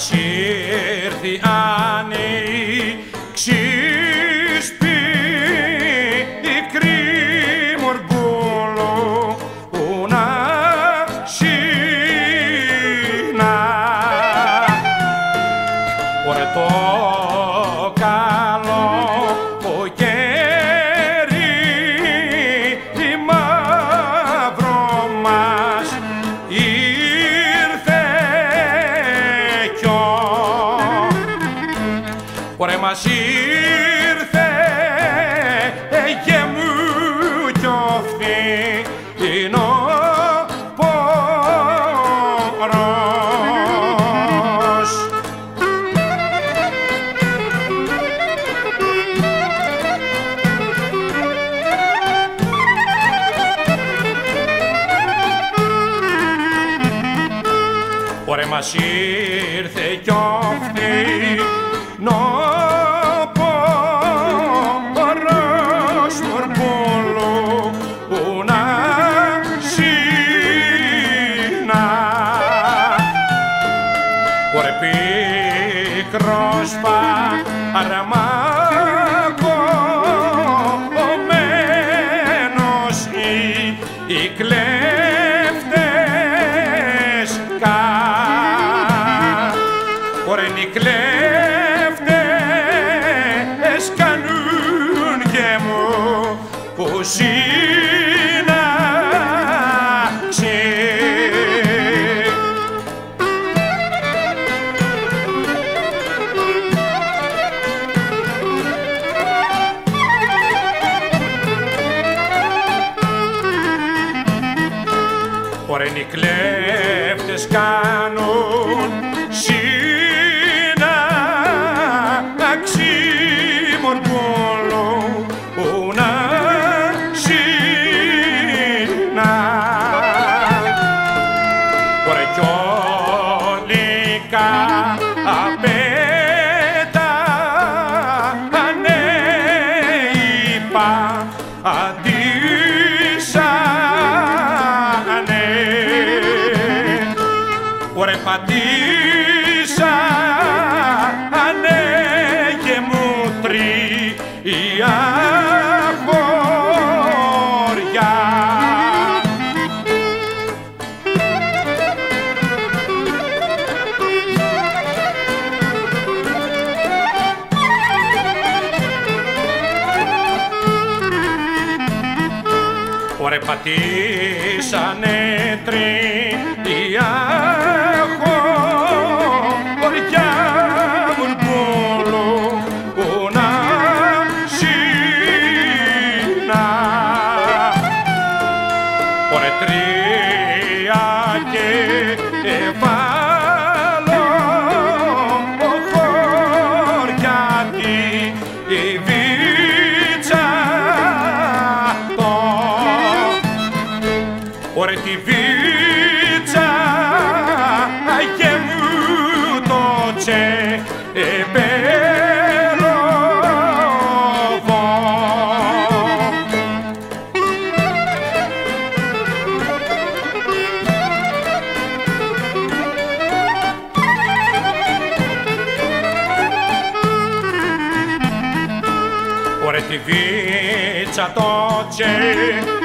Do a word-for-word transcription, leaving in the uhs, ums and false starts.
Ας ήρθει άνοιξης πικρή μοργκόλο που να σινά. Ωρε το καλό ποκέρι η μαύρο μας Ωρε μας ήρθε και μου κιόφθη κοινό πόρος. Ωρε μας ήρθε κιόφθη νο Ωρε πικρός παραμακωμένος οι, οι κλέφτες κα. Ωρε οι κλέφτες κάνουν και μου που Ωρε οι κλέφτες κάνουν σύναξη μοργκόλο που να σινά. Ωρε κι όλοι καπέτανε είπα Ωρε πατήσανε και μου τρία χωριά. Ωρε πατήσανε τρία Ωρε τρία και βάλω χωριά τη η βίτσα το. Ωρε τη βίτσα και μου το τσε Ωρε τη βίτσα το τσε